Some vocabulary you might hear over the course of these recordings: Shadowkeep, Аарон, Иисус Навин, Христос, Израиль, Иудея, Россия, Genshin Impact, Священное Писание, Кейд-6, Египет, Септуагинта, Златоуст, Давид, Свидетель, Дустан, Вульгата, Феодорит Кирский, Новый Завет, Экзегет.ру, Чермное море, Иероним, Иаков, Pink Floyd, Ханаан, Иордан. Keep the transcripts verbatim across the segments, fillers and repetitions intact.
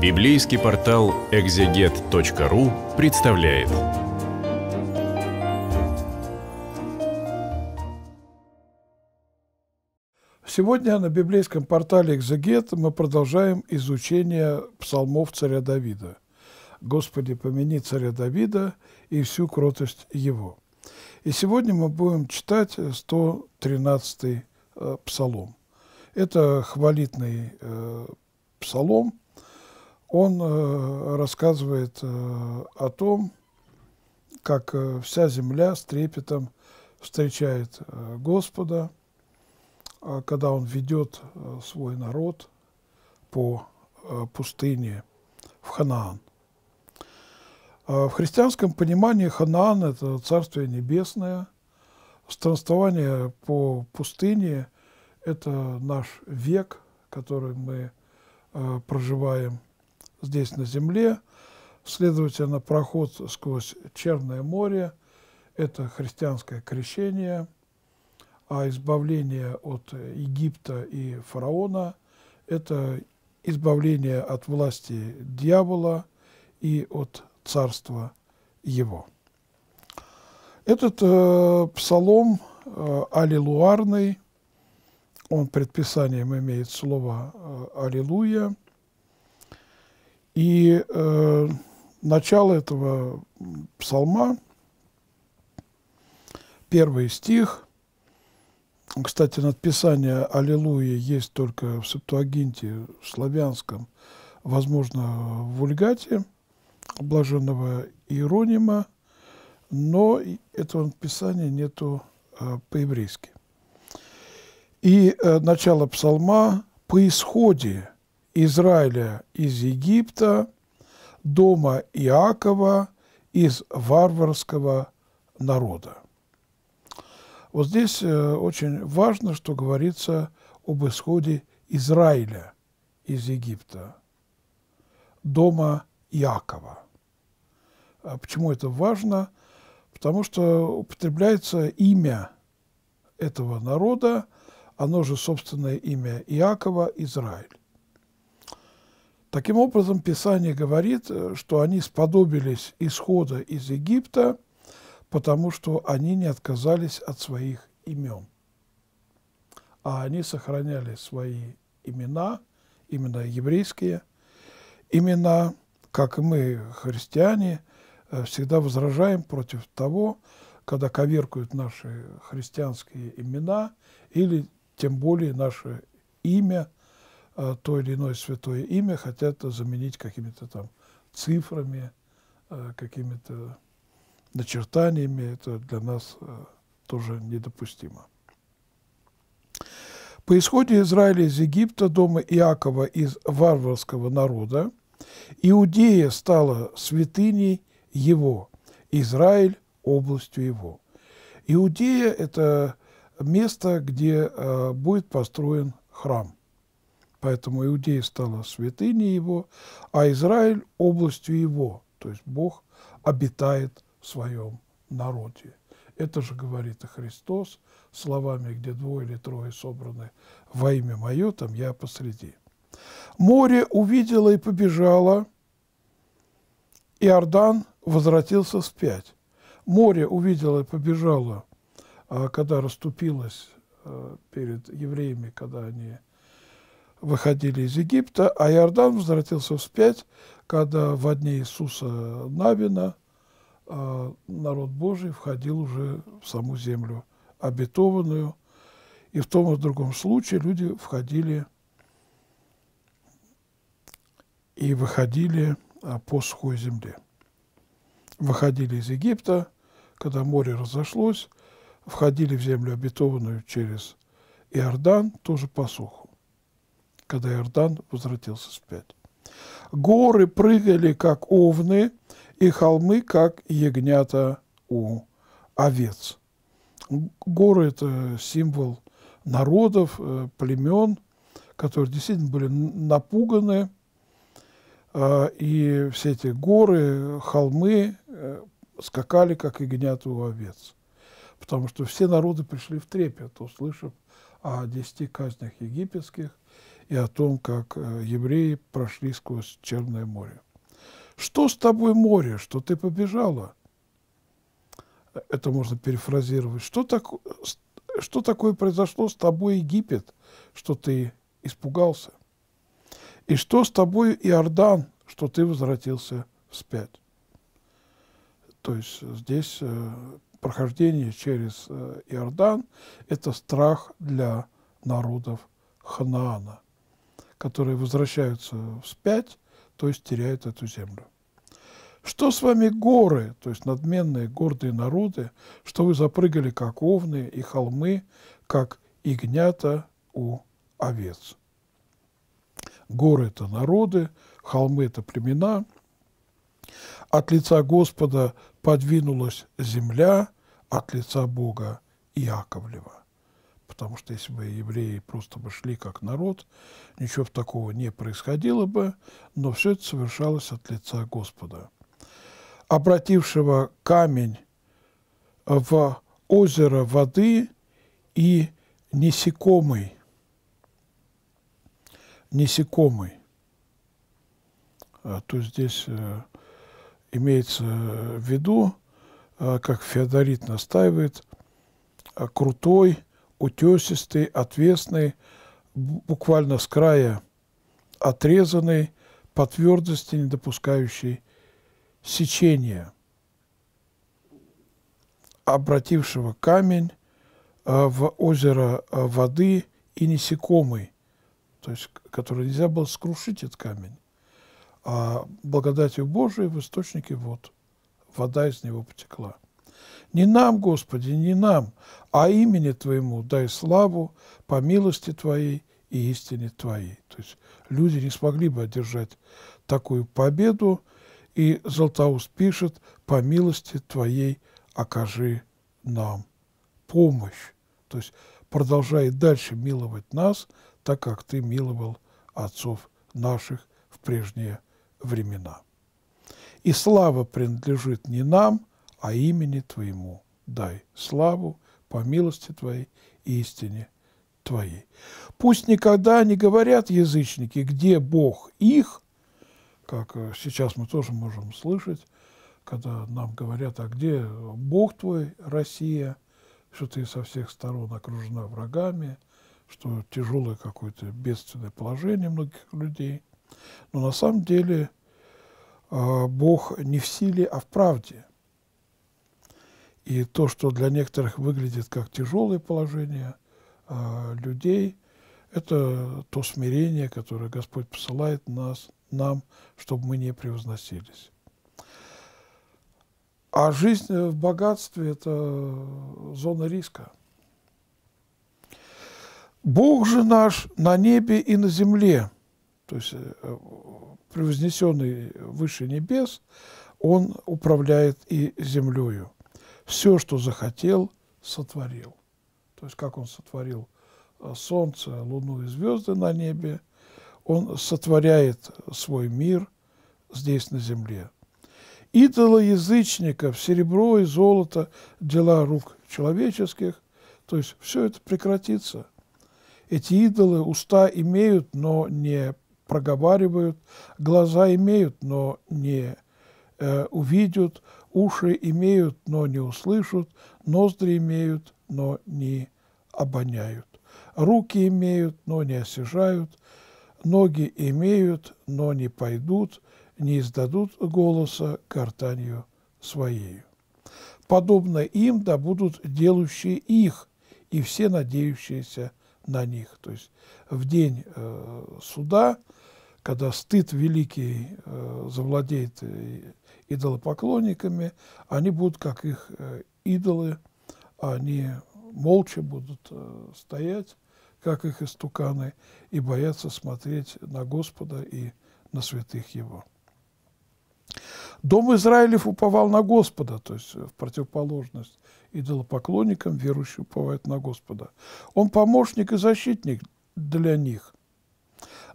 Библейский портал экзегет точка ру представляет. Сегодня на библейском портале «Экзегет» мы продолжаем изучение псалмов царя Давида. «Господи, помяни царя Давида и всю кротость его». И сегодня мы будем читать сто тринадцатый э, псалом. Это хвалитный э, псалом. Он э, рассказывает э, о том, как э, вся земля с трепетом встречает э, Господа, э, когда Он ведет э, свой народ по э, пустыне в Ханаан. Э, в христианском понимании Ханаан – это Царствие Небесное. Странствование по пустыне – это наш век, который мы э, проживаем здесь на земле. Следовательно, проход сквозь Черное море – это христианское крещение, а избавление от Египта и фараона – это избавление от власти дьявола и от царства его. Этот э, псалом э, аллилуарный, он предписанием имеет слово э, «Аллилуйя». И э, начало этого псалма, первый стих, кстати, надписание «Аллилуйя» есть только в Септуагинте, в славянском, возможно, в Вульгате блаженного Иеронима, но этого надписания нету э, по-еврейски. И э, начало псалма «По исходе Израиля из Египта, дома Иакова, из варварского народа». Вот здесь очень важно, что говорится об исходе Израиля из Египта, дома Иакова. Почему это важно? Потому что употребляется имя этого народа, оно же собственное имя Иакова, Израиль. Таким образом, Писание говорит, что они сподобились исхода из Египта, потому что они не отказались от своих имен. А они сохраняли свои имена, именно еврейские имена, как и мы, христиане, всегда возражаем против того, когда коверкуют наши христианские имена или тем более наше имя, то или иное святое имя хотят заменить какими-то там цифрами, какими-то начертаниями. Это для нас тоже недопустимо. По исходе Израиля из Египта, дома Иакова из варварского народа, Иудея стала святыней его, Израиль – областью его. Иудея – это место, где будет построен храм. Поэтому Иудея стала святыней его, а Израиль – областью его. То есть Бог обитает в своем народе. Это же говорит и Христос словами, где двое или трое собраны во имя Мое, там Я посреди. Море увидело и побежало, Иордан возвратился вспять. Море увидело и побежало, когда расступилось перед евреями, когда они выходили из Египта, а Иордан возвратился вспять, когда во дне Иисуса Навина народ Божий входил уже в саму землю обетованную. И в том и в другом случае люди входили и выходили по сухой земле. Выходили из Египта, когда море разошлось, входили в землю обетованную через Иордан, тоже по суху, когда Иордан возвратился вспять. Горы прыгали, как овны, и холмы, как ягнята у овец. Горы – это символ народов, племен, которые действительно были напуганы. И все эти горы, холмы скакали, как ягнята у овец. Потому что все народы пришли в трепет, услышав о десяти казнях египетских, и о том, как евреи прошли сквозь Черное море. «Что с тобой, море, что ты побежала?» Это можно перефразировать. «Что, так, что такое произошло с тобой, Египет, что ты испугался? И что с тобой, Иордан, что ты возвратился вспять?» То есть здесь прохождение через Иордан – это страх для народов Ханаана, которые возвращаются вспять, то есть теряют эту землю. «Что с вами, горы, то есть надменные, гордые народы, что вы запрыгали, как овны, и холмы, как ягнята у овец?» Горы – это народы, холмы – это племена. «От лица Господа подвинулась земля, от лица Бога Иаковлева». Потому что если бы евреи просто бы шли как народ, ничего такого не происходило бы, но все это совершалось от лица Господа. «Обратившего камень в озеро воды и несекомый». Несекомый. А то здесь э, имеется в виду, э, как Феодорит настаивает, э, крутой, утесистый, отвесный, буквально с края отрезанный, по твердости не допускающий сечения, обратившего камень э, в озеро э, воды и несекомый, то есть который нельзя было скрушить этот камень, а благодатью Божией в источнике вод, вода из него потекла. «Не нам, Господи, не нам, а имени Твоему дай славу по милости Твоей и истине Твоей». То есть люди не смогли бы одержать такую победу, и Златоуст пишет: «По милости Твоей окажи нам помощь». То есть продолжай дальше миловать нас, так как Ты миловал отцов наших в прежние времена. «И слава принадлежит не нам, а имени Твоему дай славу по милости Твоей и истине Твоей. Пусть никогда не говорят язычники, где Бог их», как сейчас мы тоже можем слышать, когда нам говорят: «А где Бог твой, Россия, что ты со всех сторон окружена врагами, что тяжелое какое-то бедственное положение многих людей». Но на самом деле Бог не в силе, а в правде. И то, что для некоторых выглядит как тяжелое положение людей, это то смирение, которое Господь посылает нас, нам, чтобы мы не превозносились. А жизнь в богатстве – это зона риска. «Бог же наш на небе и на земле», то есть превознесенный выше небес, Он управляет и землею. «Все, что захотел, сотворил». То есть как Он сотворил солнце, луну и звезды на небе, Он сотворяет свой мир здесь на земле. «Идолы язычников, серебро и золото, дела рук человеческих», то есть все это прекратится. «Эти идолы уста имеют, но не проговаривают, глаза имеют, но не э, увидят, уши имеют, но не услышат, ноздри имеют, но не обоняют, руки имеют, но не осижают, ноги имеют, но не пойдут, не издадут голоса гортанью своею. Подобно им да будут делающие их и все надеющиеся на них». То есть в день э, суда, когда стыд великий э, завладеет э, идолопоклонниками, они будут как их э, идолы, они молча будут э, стоять, как их истуканы, и боятся смотреть на Господа и на святых Его. «Дом Израилев уповал на Господа», то есть в противоположность идолопоклонникам верующие уповают на Господа. «Он помощник и защитник для них.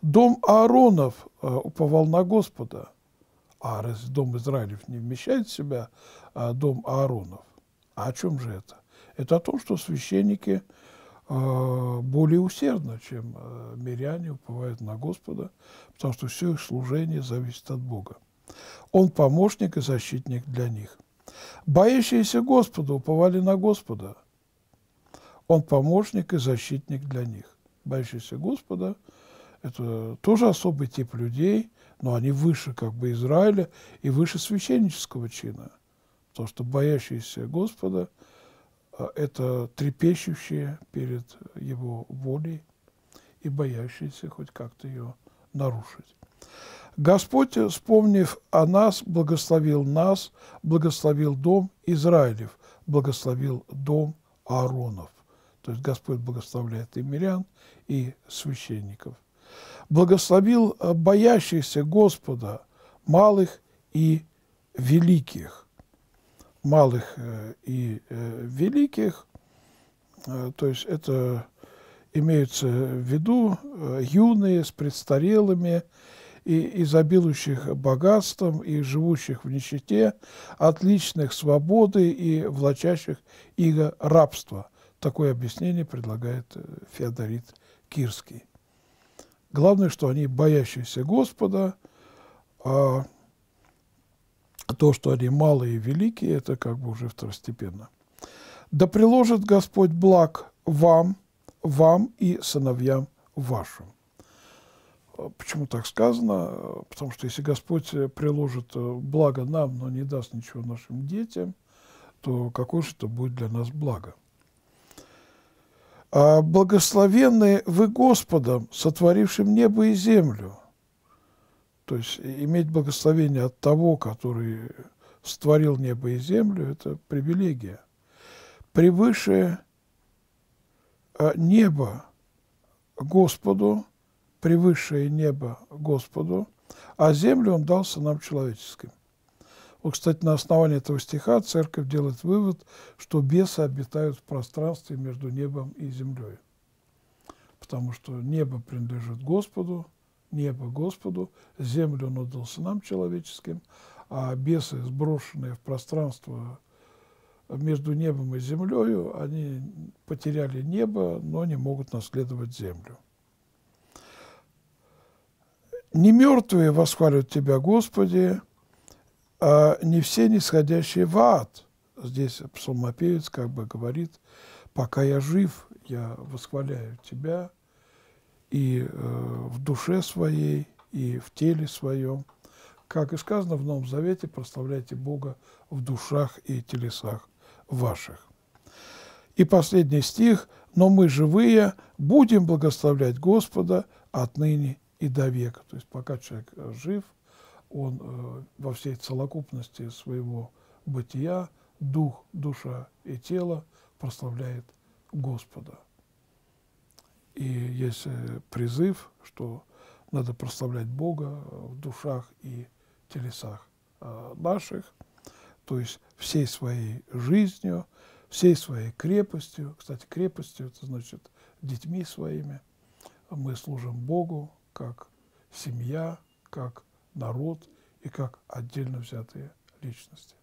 Дом Ааронов уповал на Господа». А раз дом Израилев не вмещает в себя дом Ааронов, а о чем же это? Это о том, что священники более усердно, чем миряне, уповают на Господа, потому что все их служение зависит от Бога. Он помощник и защитник для них. Боящиеся Господа уповали на Господа. Он помощник и защитник для них. Боящиеся Господа – это тоже особый тип людей, но они выше как бы Израиля и выше священнического чина. Потому что боящиеся Господа – это трепещущие перед Его волей и боящиеся хоть как-то ее нарушить. Господь, вспомнив о нас, благословил нас, благословил дом Израилев, благословил дом Ааронов. То есть Господь благословляет и мирян, и священников. Благословил боящихся Господа, малых и великих. Малых и великих, то есть это имеются в виду юные с престарелыми, и изобилующих богатством, и живущих в нищете, отличных свободы и влачащих иго рабства. Такое объяснение предлагает Феодорит Кирский. Главное, что они боящиеся Господа, а то, что они малые и великие, это как бы уже второстепенно. «Да приложит Господь благ вам, вам и сыновьям вашим». Почему так сказано? Потому что если Господь приложит благо нам, но не даст ничего нашим детям, то какое же это будет для нас благо? «Благословенны вы Господом, сотворившим небо и землю». То есть иметь благословение от того, который створил небо и землю, это привилегия. «Превыше неба Господу, превысшее небо Господу, а землю Он дал сынам человеческим». Вот, кстати, на основании этого стиха церковь делает вывод, что бесы обитают в пространстве между небом и землей. Потому что небо принадлежит Господу, небо Господу, землю Он отдал сынам человеческим, а бесы, сброшенные в пространство между небом и землей, они потеряли небо, но не могут наследовать землю. «Не мертвые восхвалят Тебя, Господи, а не все нисходящие в ад». Здесь псалмопевец как бы говорит: «Пока я жив, я восхваляю Тебя и э, в душе своей, и в теле своем». Как и сказано в Новом Завете, прославляйте Бога в душах и телесах ваших. И последний стих: «Но мы, живые, будем благословлять Господа отныне и до века». То есть пока человек жив, он э, во всей целокупности своего бытия, дух, душа и тело прославляет Господа. И есть призыв, что надо прославлять Бога в душах и телесах э, наших, то есть всей своей жизнью, всей своей крепостью. Кстати, крепостью – это значит детьми своими. Мы служим Богу как семья, как народ и как отдельно взятые личности.